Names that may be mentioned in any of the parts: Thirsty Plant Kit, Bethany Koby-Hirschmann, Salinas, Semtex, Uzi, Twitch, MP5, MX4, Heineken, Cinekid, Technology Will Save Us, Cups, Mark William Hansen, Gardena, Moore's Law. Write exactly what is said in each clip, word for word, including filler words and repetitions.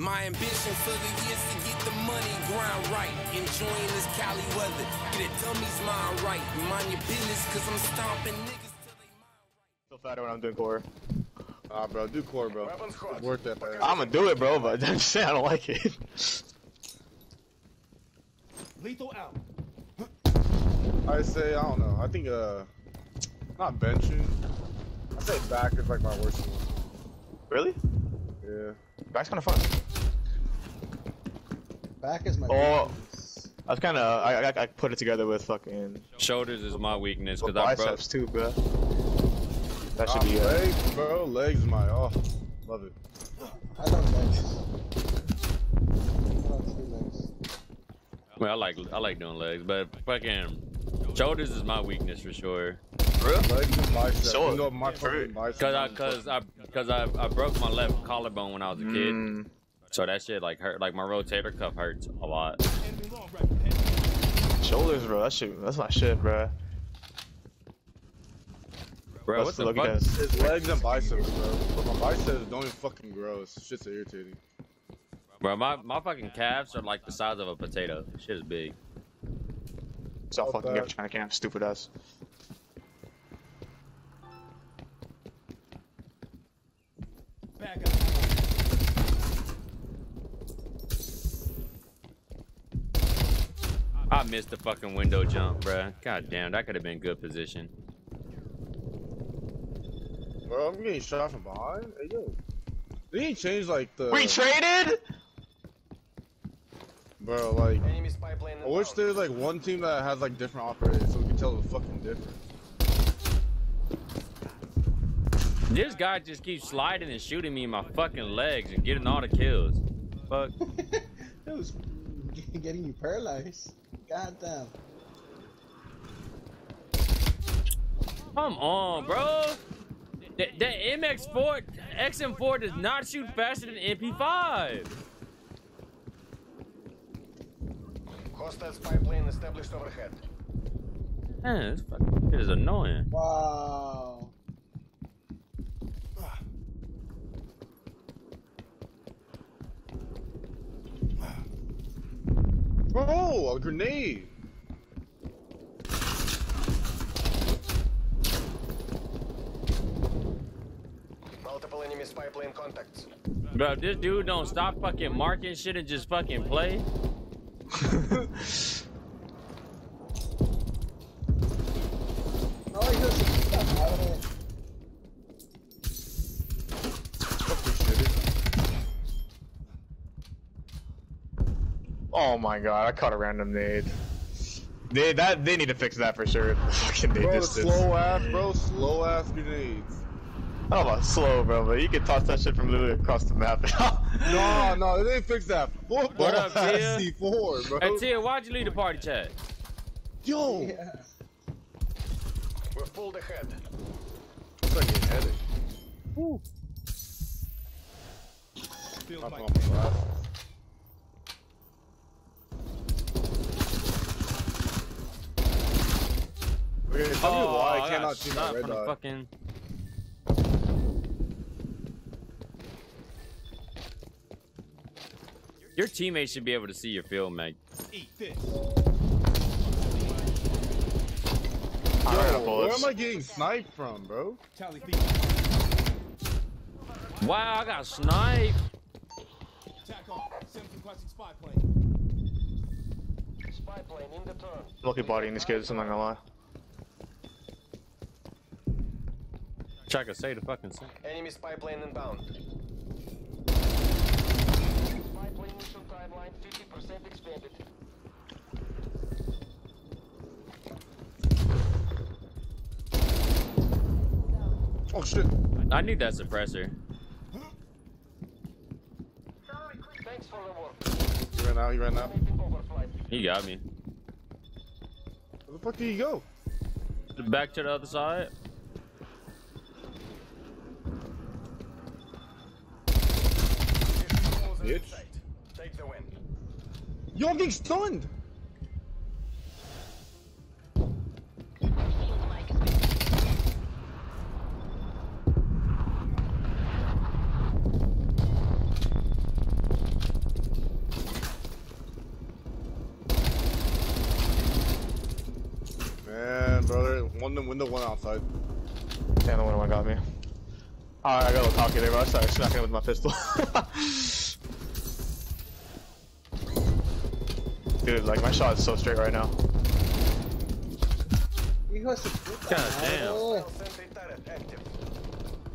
My ambition for the years to get the money grind right. Enjoying this Cali weather. Get a dummy's mind right. Mind your business, cause I'm stomping niggas till they mind right. Still fatter when I'm doing core. Ah, uh, bro, do core, bro. It's worth that, man. I'ma do it, bro, but I'm saying I don't like it. Lethal out. I say, I don't know. I think, uh, not benching. I say back is like my worst one. Really? Yeah. Back's kind of fun. Back is my. Oh, weakness. I was kind of. I, I I put it together with fucking. Shoulders is my weakness because I biceps too, bro. That should uh, be. Legs, good. Bro. Legs is my off. Oh, love it. I love legs. I love legs. I mean, I like I like doing legs, but fucking shoulders is my weakness for sure. Because I, cause I, cause I, I broke my left collarbone when I was a kid, mm. so that shit like hurt. Like my rotator cuff hurts a lot. Shoulders, bro. That shit, that's my shit, bro. Bro, what's the fuck? His legs and biceps, bro. But my biceps don't even fucking grow. It's shit's irritating. Bro, my my fucking calves are like the size of a potato. Shit is big. It's all fucking up China camp, stupid ass. Back up. I missed the fucking window jump, bruh. God damn, that could have been good position. Bro, I'm getting shot from behind. Hey, yo. Did he change like the. We traded? Bro, like. I wish there's like one team that has like different operators so we can tell the fucking difference. This guy just keeps sliding and shooting me in my fucking legs and getting all the kills. Fuck. That was getting you paralyzed. Goddamn. Come on, bro. The, the M X four, X M four does not shoot faster than M P five. Hostile spy plane established overhead. Man, this fucking shit is annoying. Wow. Oh, a grenade! Multiple enemy spy plane contacts. Bro, this dude don't stop fucking marking shit and just fucking play. Oh, he doesn't stop out of it. Oh my god, I caught a random nade. They that they need to fix that for sure. Fucking nade distance. Bro, slow ass, bro, slow ass grenades. I don't know about slow, bro, but you can toss that shit from literally across the map. no, no, they didn't fix that. Football what up, Tia? C four, bro. Hey, Tia, why'd you leave the party chat? Yo! Yeah. We're pulled ahead. It's like a headache. Woo. Feel my okay, tell oh, me why I, I cannot see my red dot. Fucking... Your teammates should be able to see your field, Meg. Eat this. Yo, where am I getting sniped from, bro? Wow, I got sniped. Lucky body in this case, I'm not gonna lie. Check us, say the fucking thing. Enemy spy plane inbound. Spy plane mission timeline fifty percent expanded. Oh shit. I need that suppressor. Thanks for the work. He ran out, he ran out. He got me. Where the fuck did he go? Back to the other side. Bitch. Take the win. Yo, I'm getting stunned! One in window, one outside. Damn, the one got me. Alright, I got a little cocky there, but I started smacking him with my pistol. Dude, like, my shot is so straight right now. God damn.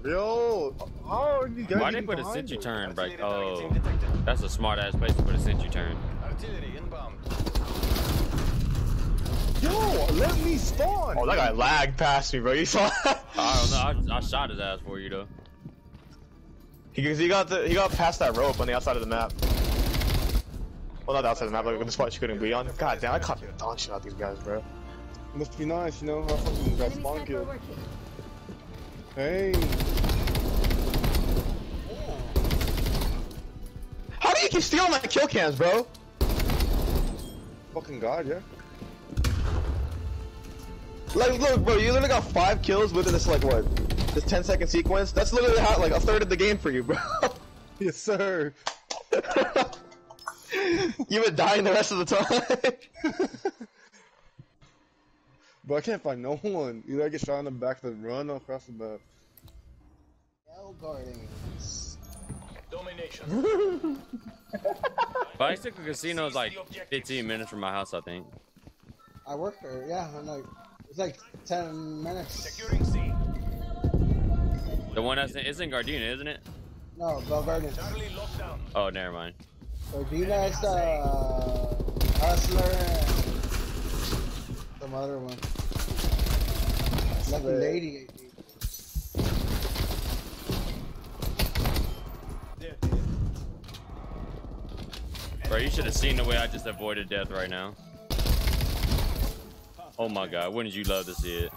Yo! Oh, you guys. Why they put a sentry turn, bro? Oh, that's a smart ass place to put a sentry turn. Yo, let me spawn! Oh, that guy lagged past me, bro. You saw that? I don't know. I, I shot his ass for you, though. He, he got the, he got past that rope on the outside of the map. Well, not the outside of the map, like the spot you couldn't be on. God damn, I caught the dog shit out of these guys, bro. Must be nice, you know. I fucking got spawn killed. Hey. How do you keep stealing my kill cams, bro? Fucking god, yeah. Like, look, bro, you literally got five kills within this, like, what? This ten second sequence? That's literally how, like, a third of the game for you, bro. Yes, sir. You would die the rest of the time. Bro, I can't find no one. Either I get shot in the back of the run or across the map. Hell guarding. Domination. Bicycle Casino is like fifteen minutes from my house, I think. I work there, yeah. I'm like, it's like ten minutes. Securing C. The one that's in, it's in Gardena, isn't it? No, Belverde. Oh, never mind. Gardena is the hustler. Some other one. Like a lady, I think. Bro, you should have seen the way I just avoided death right now. Oh my god, wouldn't you love to see it?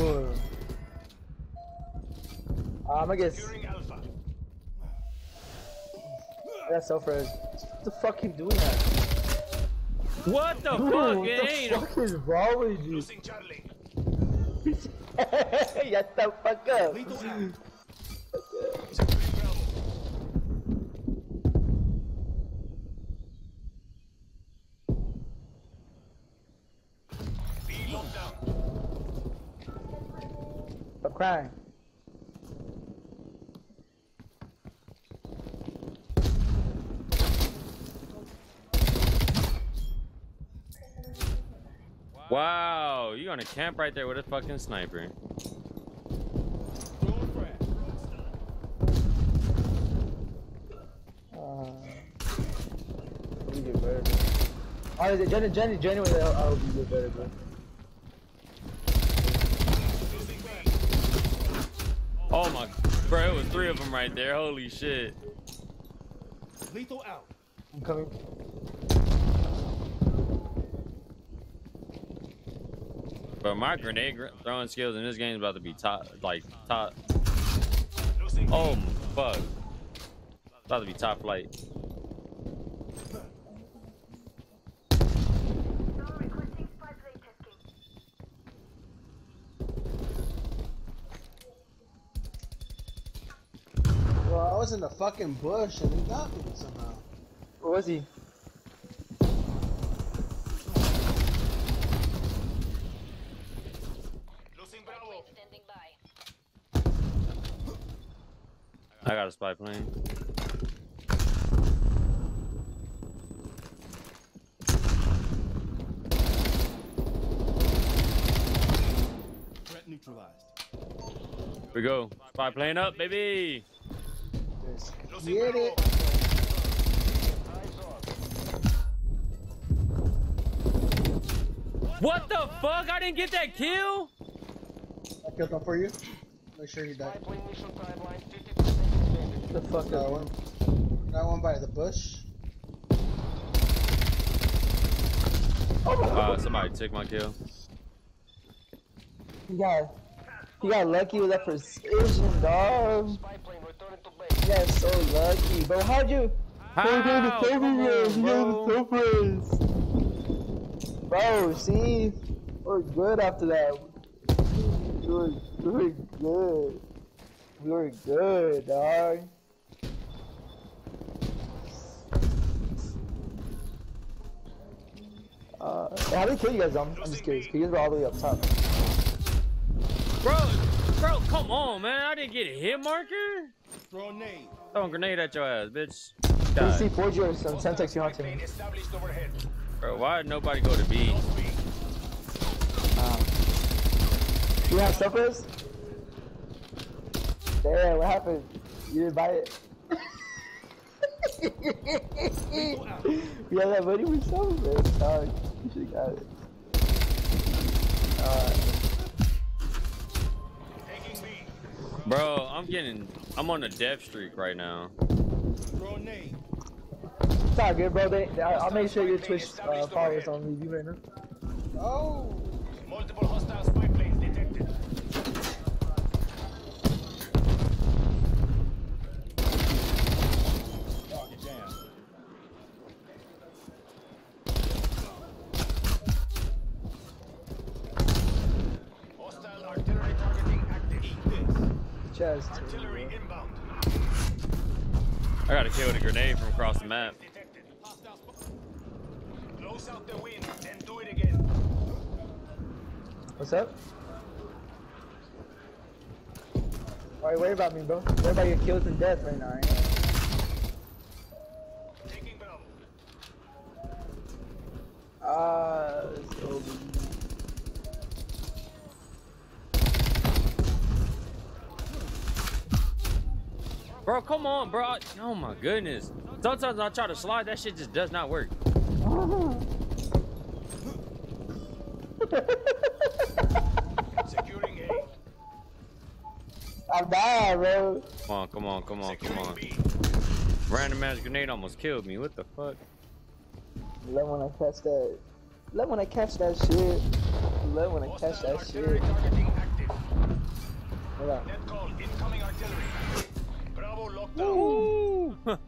Ooh. Um, I guess. That's so fresh. What the fuck keep doing that? What the Ooh, fuck? What it the ain't fuck is wrong with you? Losing Charlie. Shut the fuck up. Stop crying. Wow, you're gonna camp right there with a fucking sniper. Uh, we get better, bro. Alright, oh, Jenny, Jenny, Jenny, I'll, I'll get better, bro. Oh my, bro, it was three of them right there. Holy shit. Lethal out. I'm coming. But my grenade gr throwing skills in this game is about to be top, like top. Oh fuck! About to be top flight. Well, I was in the fucking bush and he got me somehow. Where was he? I got a spy plane. Threat neutralized. Here we go. Spy plane up, baby. Get it. What the fuck? I didn't get that kill. I killed him for you. Make sure you die. The fuck that one? That one by the bush. Uh, somebody took my kill. You got, you got lucky with that precision, dog. You got so lucky, bro. How'd you? How? You got the kills. Bro, see, we're good after that. We're good. We're good. We're good, dog. Uh, how do we kill you guys? I'm, I'm just curious. Can you guys are all the way up top? Bro, bro, come on, man. I didn't get a hit marker. Throw a grenade. Throw a grenade at your ass, bitch. P C forge or some Semtex you hunting. Bro, why did nobody go to B? Uh, you have stuff for us? Damn, what happened? You didn't buy it. Yeah, that money was so good. Dog, you should've got it. Uh, Bro, I'm getting, I'm on a death streak right now. It's all good, bro. They, they, I'll make sure your Twitch uh, followers don't leave you right now. Oh! Multiple hostile spy planes detected. Hostile artillery targeting active. Eat this. Chest. Artillery inbound. I got a kill with a grenade from across the map. Close out the wind, then do it again. What's up? Alright, worry about me, bro. Worry about your kills and death right now, right? Taking battle. Ah, it's over. Bro, come on, bro. Oh my goodness. Sometimes I try to slide, that shit just does not work. Securing A. I'm dying, bro. Come on, come on, come on, come on. Random ass grenade almost killed me. What the fuck? Love when I catch that. Love when I catch that shit. Love when I catch that shit. Hold on. Net call, incoming artillery. Bravo locked down.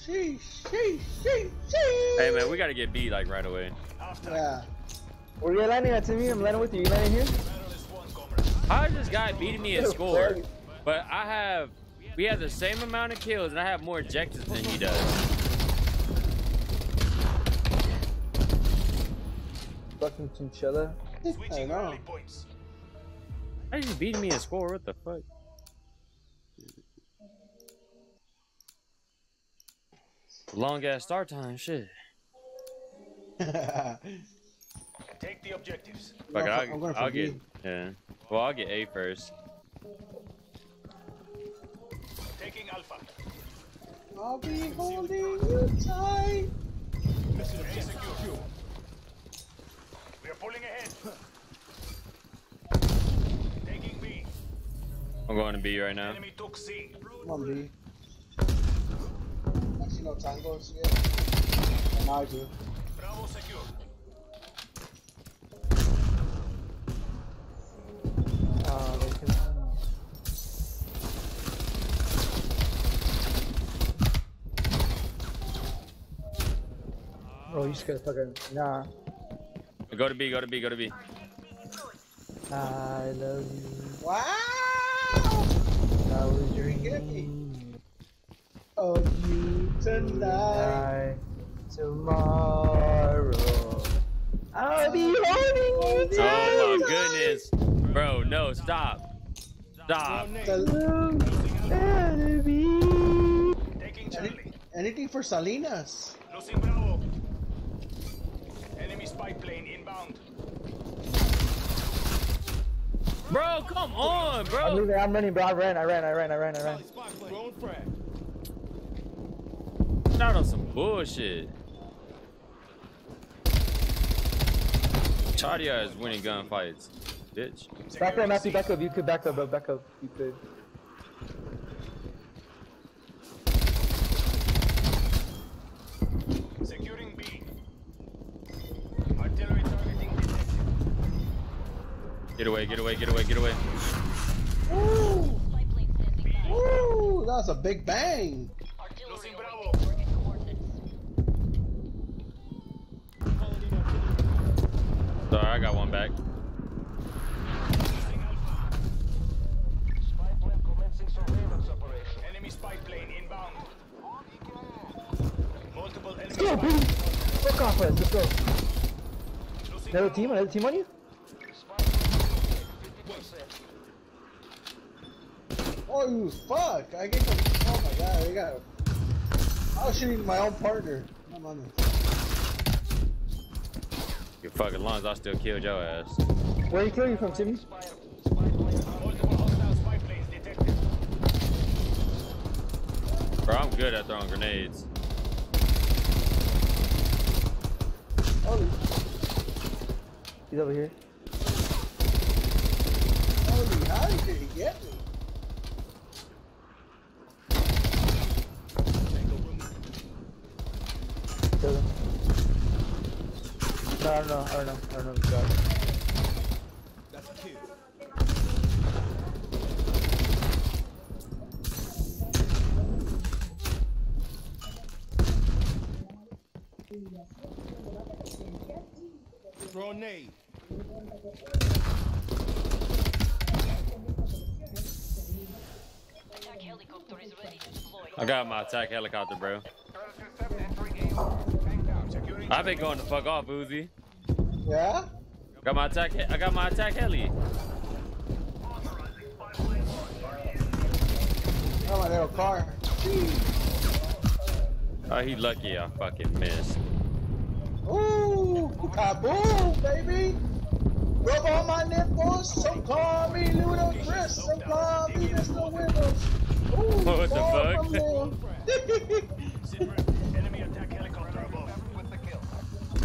Sheesh, sheesh, sheesh, sheesh. Hey man, we gotta get beat like right away. Yeah. Were you landing at T V? I'm landing with you. You landing here? How is this guy beating me at score? But I have, we have the same amount of kills and I have more ejectives than he does. Fucking chinchilla. I know. How is he beating me at score? What the fuck? Long ass start time, shit. Take the objectives. Fuck, no, I'll, I'll, I'll get, yeah. Well, I'll get A first. Taking Alpha. I'll be holding you tight. Mission secure. We are pulling ahead. Taking B. I'm going to B right now. Enemy took C. Come on, B. Actually, no tangles here. And I do. Bravo secure. Uh, can... Oh, you just gotta fucking nah. Go to B, go to B, go to B. I love you. Wow! I was drinking of you tonight, tomorrow. I'll be holding you tonight. Oh my goodness. Bro, no, stop. Stop. Any, anything for Salinas. Losing Bravo. Enemy spy plane inbound. Bro, come on, bro. I'm leaving, I'm running, bro. I ran, I ran, I ran, I ran, I ran. Not on some bullshit. Chadia is winning gunfights. Bitch. Back up, Matthew, back up. You could back up, bro. Back up. You could. Securing B. Artillery targeting detected. Get away, get away, get away, get away. Ooh! Ooh! That's a big bang! Artillery Bravo. Sorry, I got one back. Spy plane inbound. Multiple enemies. Let's go, baby. Fuck off us. Let's go. Another team, another team on you? Oh, you fuck! I get the. Oh my god, I got. I was shooting my own partner. I'm on this. Your fucking lungs, I still killed your ass. Where are you killing from, Timmy? Bro, I'm good at throwing grenades. Oh. He's over here. Holy, how did he get me? Kill him. No, I don't know, I don't know, I don't know the guy. That's cute. Grenade. Attack helicopter is ready to deploy. I got my attack helicopter, bro. I've been going the fuck off, Uzi. Yeah? Got my attack. I got my attack heli. Oh, my little car. Oh, he lucky I fucking missed. Ooh, kaboom, baby. Rub on my nipples. Some call me Ludo Chris. Some call me Mister Windows. Ooh, what the fuck?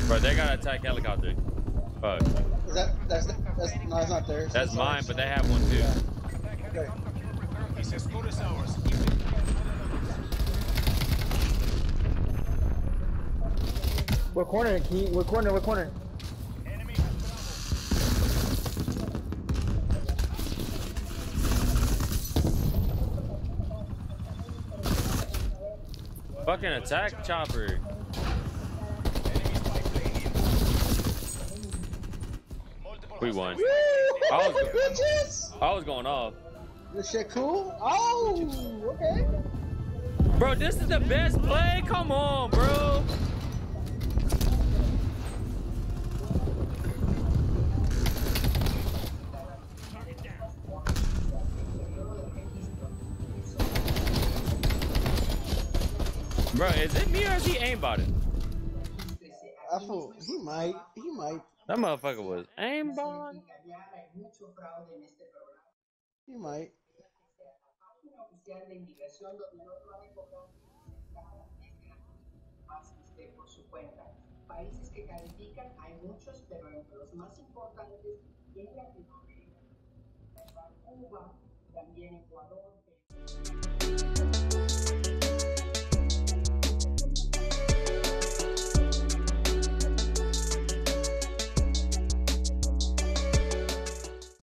Bro, they got an attack helicopter. Fuck. Is that, that's, that's, no, it's not theirs. That's mine, but they have one too. Yeah. Okay. We're cornering, Key. We're cornering, we're cornering. Fucking attack chopper. We won. I was, I was going off. This shit cool? Oh, okay. Bro, this is the best play. Come on, bro. Bro, is it me or is he aimbotting? I thought he might. He might. That motherfucker was aimbot. You might.